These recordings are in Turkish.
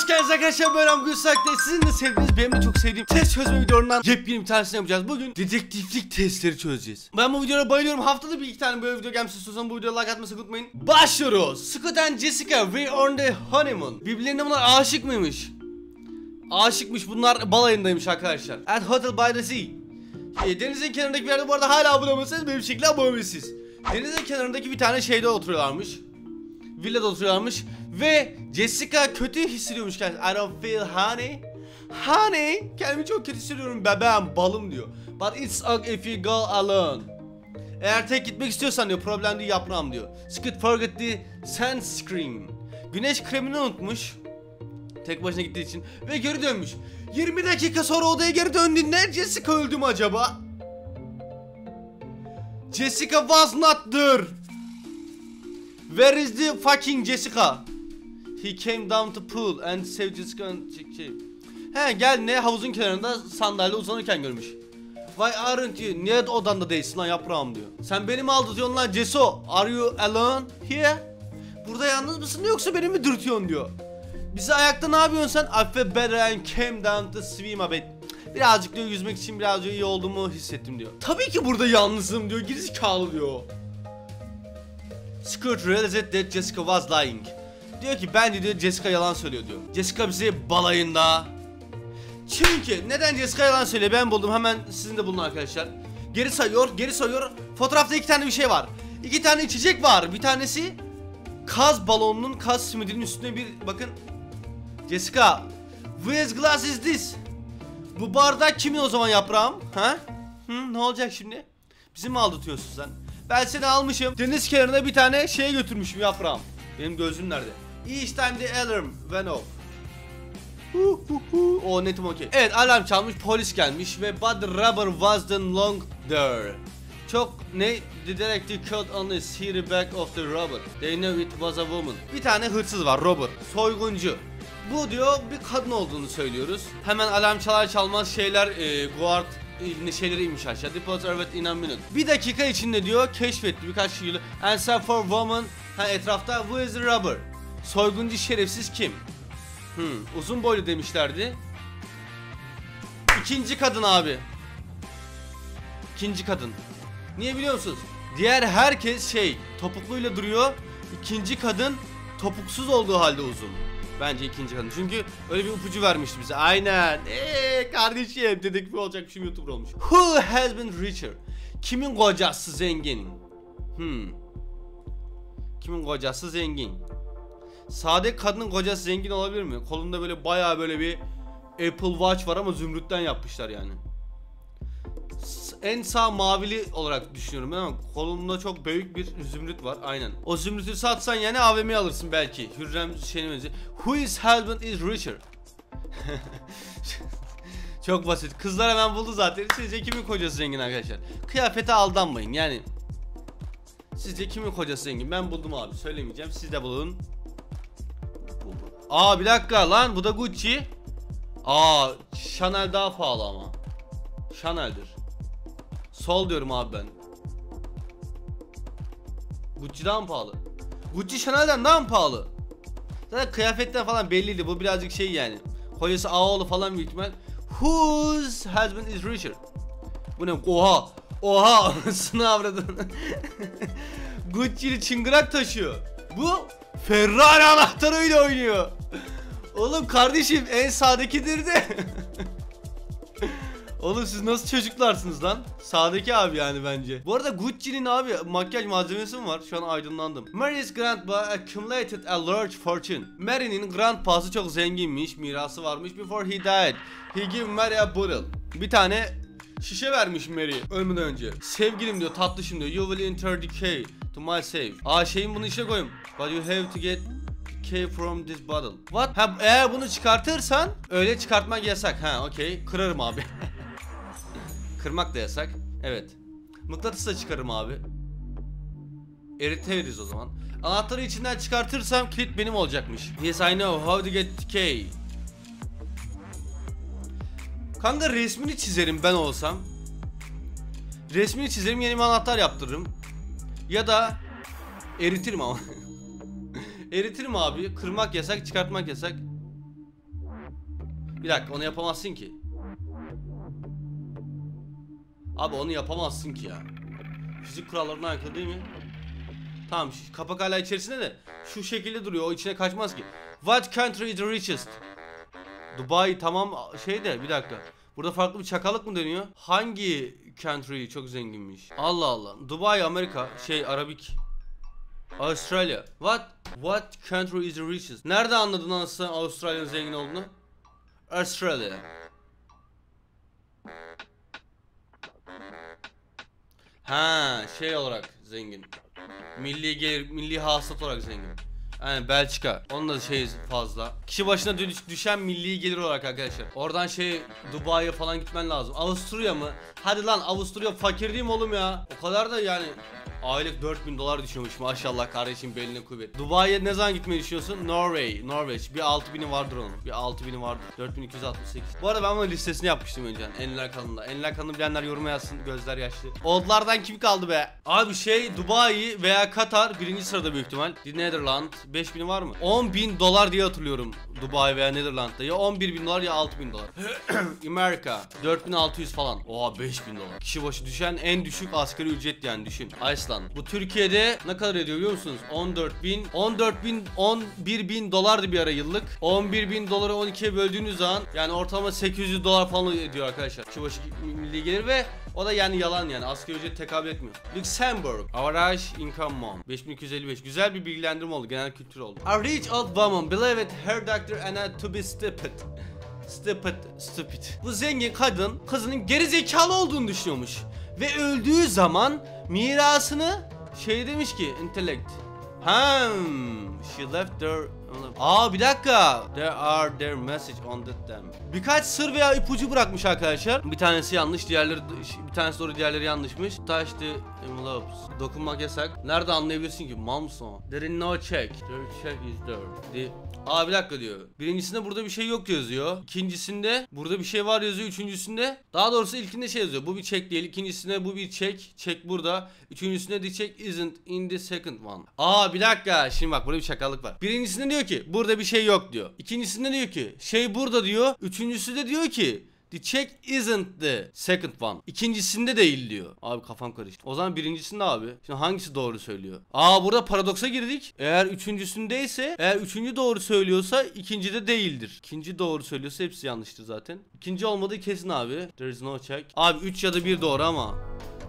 Hoş geldiniz arkadaşlar. Ben Gucci. Sizin de sevdiğiniz, benim de çok sevdiğim test çözme videolarından yepyeni bir tanesini yapacağız. Bugün dedektiflik testleri çözeceğiz. Ben bu videoya bayılıyorum. Haftada bir iki tane böyle video gelmişse istiyorsanız bu videoya like atmayı unutmayın. Başlıyoruz. Scott and Jessica were on the honeymoon. Birbirlerine bunlar aşık mıymış? Aşıkmış, bunlar balayındaymış arkadaşlar. At hotel by the sea. Denizin kenarındaki bir yerde, bu arada hala abone olmasanız benim şekilde abone olmalısınız. Denizin kenarındaki bir tane şeyde oturuyorlarmış. Villada oturuyorlarmış ve Jessica kötü hissediyormuş kendisi. I don't feel honey. Honey, kendimi çok kötü hissediyorum bebeğim, balım diyor. But it's okay if you go alone. Eğer tek gitmek istiyorsan diyor, problem değil yaprağım diyor. Scott forgot the sunscreen. Güneş kremini unutmuş. Tek başına gittiği için ve geri dönmüş. 20 dakika sonra odaya geri döndüğünde Jessica öldü mü acaba? Jessica was not there. Where is the fucking Jessica? He came down to pool and saved Jessica and... He gel ne, havuzun kenarında sandalye uzanırken görmüş. Why aren't you? Niye odanda değilsin lan yaprağım diyor. Sen beni mi aldırtıyorsun lan Jesso? Are you alone here? Burada yalnız mısın yoksa beni mi dürtüyorsun diyor. Bizi ayakta ne yapıyorsun sen? I feel better and came down to swim a bit. Birazcık diyor yüzmek için birazcık iyi olduğumu hissettim diyor. Tabii ki burada yalnızım diyor, gerizekalı diyor. Scott realized that Jessica was lying. Diyor ki ben diyor Jessica yalan söylüyor diyor. Jessica bizi balayında. Çünkü neden Jessica yalan söylüyor? Ben buldum, hemen sizin de bulun arkadaşlar. Geri sayıyor, geri sayıyor. Fotoğrafta iki tane bir şey var. İki tane içecek var. Bir tanesi kaz balonunun, kaz simidinin üstüne bir bakın. Jessica, whose glass is this? Bu bardak kimin o zaman yaprağım? Ha? Hı, ne olacak şimdi? Bizi mi aldatıyorsun sen? Ben seni almışım. Deniz kenarına bir tane şeye götürmüşüm yaprağım. Benim gözlüğüm nerede? Each time the alarm went off. O netim okey. Evet, alarm çalmış, polis gelmiş ve but the rubber wasn't long there. Çok ne? The director cut on the sear back of the rubber. They know it was a woman. Bir tane hırsız var, Robert. Soyguncu. Bu diyor bir kadın olduğunu söylüyoruz. Hemen alarm çalar çalmaz şeyler guard şeyleri inmiş aşağı. Depot evet in a minute. Bir dakika içinde diyor keşfetti birkaç şey. Answer for woman. Ha, etrafta who is the robber? Soyguncu şerefsiz kim? Uzun boylu demişlerdi. İkinci kadın abi. İkinci kadın. Niye biliyor musunuz? Diğer herkes şey topukluyla duruyor. İkinci kadın topuksuz olduğu halde uzun. Bence ikinci kadın, çünkü öyle bir ipucu vermişti bize. Aynen. Kardeşim dedik, bir olacak şimdi YouTuber olmuş. Who has been richer? Kimin kocası zengin? Kimin kocası zengin? Sade kadının kocası zengin olabilir mi? Kolunda böyle bayağı böyle bir Apple Watch var ama zümrütten yapmışlar yani. En sağ mavili olarak düşünüyorum ama kolumda çok büyük bir zümrüt var, aynen. O zümrütü satsan yani AVM'ye alırsın belki. Hürrem şeyimizi. Who is husband is richer? Çok basit. Kızlar hemen buldu zaten. Sizce kimin kocası zengin arkadaşlar? Kıyafete aldanmayın yani. Sizce kimin kocası zengin? Ben buldum abi, söylemeyeceğim. Siz de bulun. Aa bir dakika lan, bu da Gucci. Aa Chanel daha pahalı ama. Chanel'dir. Sol diyorum abi ben. Gucci'den pahalı. Gucci Chanel'den daha mı pahalı? Zaten kıyafetten falan belliydi. Bu birazcık şey yani. Kocası ağaoğlu falan büyük ihtimal. Whose husband is richer? Bu ne? Oha. Oha. Sınavradın. Gucci'li çıngırak taşıyor. Bu Ferrari anahtarıyla oynuyor. Oğlum kardeşim en sağdakidir de. Oğlum siz nasıl çocuklarsınız lan? Sağdaki abi yani bence. Bu arada Gucci'nin abi makyaj malzemesi mi var? Şu an aydınlandım. Mary's grandpa accumulated a large fortune. Mary'nin grandpası çok zenginmiş, mirası varmış. Before he died, he gave Mary a bottle. Bir tane şişe vermiş Mary ölmeden önce. Sevgilim diyor, tatlışım diyor. You will enter the key to my safe. Aa şeyin bunu işe koyayım. But you have to get key from this bottle. What? Ha, eğer bunu çıkartırsan öyle çıkartmak yasak. Ha okey, kırarım abi. Kırmak da yasak. Evet. Mıknatıs da çıkarım abi. Eritebiliriz o zaman. Anahtarı içinden çıkartırsam kilit benim olacakmış. Yes I know how to get the key. Kanka resmini çizerim ben olsam. Resmini çizerim, yeni bir anahtar yaptırırım. Ya da eritirim ama. Eritirim abi. Kırmak yasak, çıkartmak yasak. Bir dakika, onu yapamazsın ki. Abi onu yapamazsın ki ya. Fizik kurallarına aykırı değil mi? Tamam, kapak hala içerisinde de şu şekilde duruyor, o içine kaçmaz ki. What country is the richest? Dubai, tamam şey de bir dakika. Burada farklı bir çakalık mı dönüyor? Hangi country çok zenginmiş? Allah Allah. Dubai Amerika, şey Arabik. Australia. What country is the richest? Nerede anladın aslında Avustralya'nın zengin olduğunu? Australia. Ha, şey olarak zengin. Milli gelir, milli hasılat olarak zengin. Yani Belçika. Onun da şey fazla. Kişi başına düşen milli gelir olarak arkadaşlar. Oradan şey Dubai'ye falan gitmen lazım. Avusturya mı? Hadi lan Avusturya fakir değil mi oğlum ya? O kadar da yani aylık 4000 dolar düşüyormuş maşallah kardeşim, beline kuvvet. Dubai'ye ne zaman gitmeyi düşünüyorsun? Norveç. Bir 6000'i vardır onun. Bir 6000'i vardır. 4268. Bu arada ben bunun listesini yapmıştım önceden Enler kanalında. Enler kanalını bilenler yoruma yazsın. Gözler yaşlı. Oldlardan kim kaldı be? Abi şey Dubai veya Katar birinci sırada büyük ihtimal. The Netherlands. 5000'i var mı? 10.000 dolar diye hatırlıyorum Dubai veya Netherland'da. Ya 11.000 dolar ya 6.000 dolar. Amerika 4.600 falan. Oha 5.000 dolar. Kişi başı düşen en düşük asgari ücret yani düşün. Iceland. Bu Türkiye'de ne kadar ediyor biliyor musunuz? 11.000 dolardı bir ara yıllık. 11.000 doları 12'ye böldüğünüz zaman yani ortalama 800 dolar falan ediyor arkadaşlar. Kişi başı milli gelir ve o da yani yalan yani. Asgari ücret tekabül etmiyor. Luxembourg. Average income mom. 5255. Güzel bir bilgilendirme oldu. Genel kültür oldu. A rich old woman believed her doctor Anna to be stupid. Stupid. Bu zengin kadın kızının geri zekalı olduğunu düşünüyormuş. Ve öldüğü zaman mirasını şey demiş ki intellect. She left their... bir dakika. There are their message on the them. Birkaç sır veya ipucu bırakmış arkadaşlar. Bir tanesi yanlış, diğerleri doğru, diğerleri yanlışmış. Touch the envelopes. Dokunmak yasak. Nerede anlayabilirsin ki? Mamson. There is no check. The check is there. Bir dakika diyor. Birincisinde burada bir şey yok yazıyor. İkincisinde burada bir şey var yazıyor. Üçüncüsünde, daha doğrusu ilkinde şey yazıyor. Bu bir check değil. İkincisinde bu bir check. Check burada. Üçüncüsünde the check isn't in the second one. Bir dakika. Şimdi bak, burada bir şakalık var. Birincisinde diyor ki burada bir şey yok diyor. İkincisinde diyor ki şey burada diyor. Üçüncüsü de diyor ki the check isn't the second one. İkincisinde değil diyor. Abi kafam karıştı. O zaman birincisinde abi. Şimdi hangisi doğru söylüyor? Burada paradoksa girdik. Eğer üçüncüsündeyse, eğer üçüncü doğru söylüyorsa ikincide değildir. İkinci doğru söylüyorsa hepsi yanlıştır zaten. İkinci olmadığı kesin abi. There is no check. Abi 3 ya da 1 doğru ama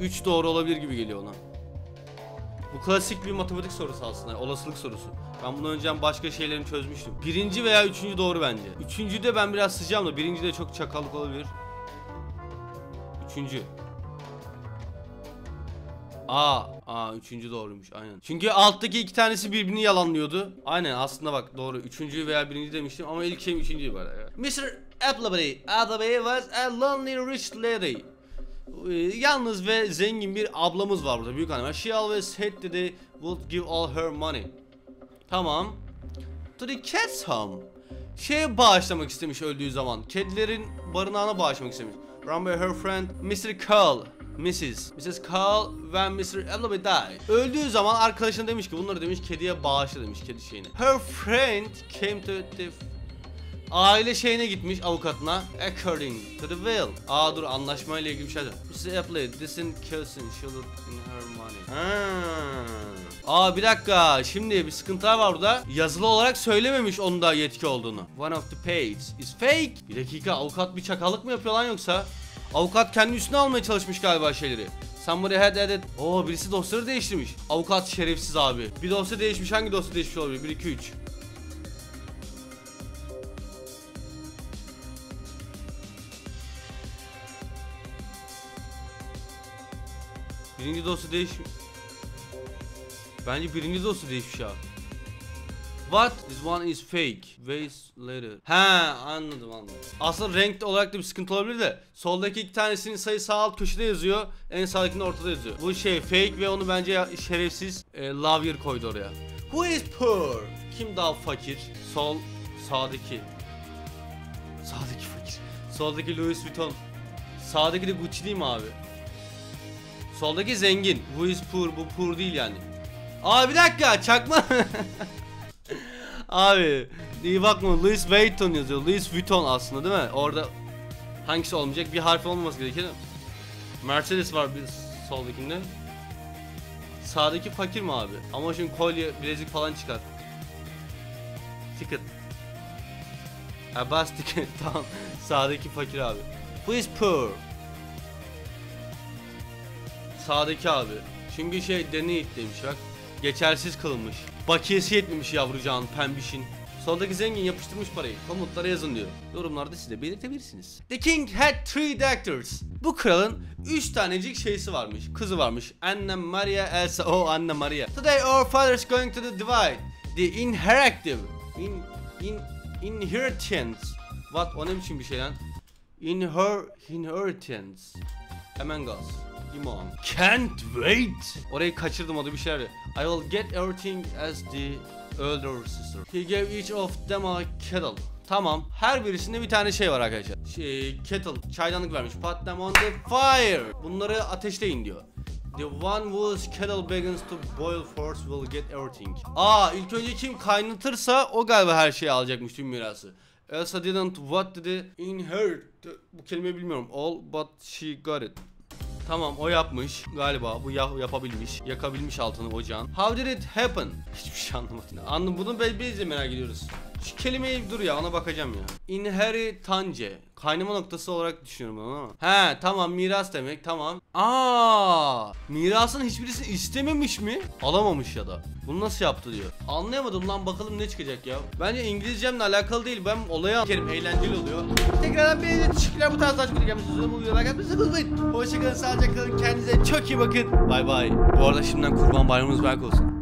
3 doğru olabilir gibi geliyor ona. Bu klasik bir matematik sorusu aslında, olasılık sorusu. Ben bunu önceden başka şeylerini çözmüştüm. Birinci veya üçüncü doğru bence. Üçüncüde ben biraz sıcağım da birincide çok çakallık olabilir. Üçüncü. Üçüncü doğruymuş aynen. Çünkü alttaki iki tanesi birbirini yalanlıyordu. Aynen aslında bak doğru. Üçüncü veya birinci demiştim ama ilk şeyim üçüncüyü bari. Evet. Mr. Appleby was a lonely rich lady. Yalnız ve zengin bir ablamız var burada, büyük hanım. She always said that they would give all her money. Tamam. To the cats home. Şeye bağışlamak istemiş öldüğü zaman. Kedilerin barınağına bağışlamak istemiş. Run by her friend Mr. Cole. Mrs. Cole when Mr. Elba died. Öldüğü zaman arkadaşına demiş ki bunları demiş kediye bağışla demiş, kedi şeyine. Her friend came to the aile şeyine gitmiş, avukatına. According to the will. Dur, anlaşmayla ilgili bir şey de. Mr. Appleby didn't kill Charlotte in her money. Bir dakika. Şimdi bir sıkıntılar var burada. Yazılı olarak söylememiş onun da yetki olduğunu. One of the pages is fake. Bir dakika, avukat bir çakallık mı yapıyor lan yoksa? Avukat kendi üstüne almaya çalışmış galiba şeyleri. Somebody had added. Birisi dosyaları değiştirmiş. Avukat şerefsiz abi. Bir dosya değişmiş. Hangi dosya değişmiş olabilir? 1, 2, 3. Birinci dosya değişmiş. Bence birinci dosya değişmiş abi. What? This one is fake. Ways later. Anladım. Aslında renk olarak da bir sıkıntı olabilir de. Soldaki iki tanesinin sayısı sağ alt köşede yazıyor. En sağdakinin ortada yazıyor. Bu şey fake ve onu bence şerefsiz Lavyer koydu oraya. Who is poor? Kim daha fakir? Sağdaki fakir. Soldaki Louis Vuitton. Sağdaki de Gucci değil mi abi? Soldaki zengin. Who is poor? Bu poor değil yani. Bir dakika, çakma. Abi İyi bakma, Louis Vuitton yazıyor. Louis Vuitton aslında değil mi? Orada hangisi olmayacak? Bir harf olmaması gerekir. Mercedes var bir soldakinde. Sağdaki fakir mi abi? Ama şimdi kolye, bilezik falan çıkar. Ticket. Abbas ticket. Tamam. Sağdaki fakir abi. Who is poor? Sağdaki abi. Çünkü şey deneyik demiş bak. Geçersiz kılınmış. Bakiyesi yetmemiş yavrucağın pembişin. Soldaki zengin yapıştırmış parayı. Komutlara yazın diyor. Yorumlarda siz de belirtebilirsiniz. The king had three daughters. Bu kralın 3 tanecik şeysi varmış. Kızı varmış. Anne, Maria, Elsa. Oh, Anne Maria. Today our father's going to the divide. The inheritive. Inheritance. What? O ne biçim bir şey lan? Inheritance. Hemen gaz. İmam. Can't wait. Orayı kaçırdım, o da bir şeyler. I will get everything as the elder sister. He gave each of them a kettle. Tamam. Her birisinde bir tane şey var arkadaşlar. Şey, kettle, çaydanlık vermiş. Put them on the fire. Bunları ateşleyin diyor. The one whose kettle begins to boil first will get everything. Aa, ilk önce kim kaynatırsa o galiba her şeyi alacakmış, tüm mirası. Elsa didn't what dedi? Inherit. Bu kelimeyi bilmiyorum. All but she got it. Tamam, o yapmış galiba, bu yapabilmiş, yakabilmiş altını ocağın. How did it happen? Hiçbir şey anlamadım. Anladım, bunu biz de merak ediyoruz. Şu kelimeyi dur ya, ona bakacağım ya. Inheritance, kaynama noktası olarak düşünüyorum onu ama. He tamam, miras demek, tamam. Aa, mirasın hiçbirisi istememiş mi? Alamamış ya da. Bunu nasıl yaptı diyor. Anlayamadım lan, bakalım ne çıkacak ya. Bence İngilizcemle alakalı değil, ben olayı anlarım. Eğlenceli oluyor. Tekrardan beğeni, teşekkürler, bu tarz açıkları gelmişsiniz. Bu videoya like atmayı unutmayın. Hoşçakalın, sağlıcakla kalın, kendinize çok iyi bakın. Bay bay. Bu arada şimdiden Kurban Bayramınız mübarek olsun.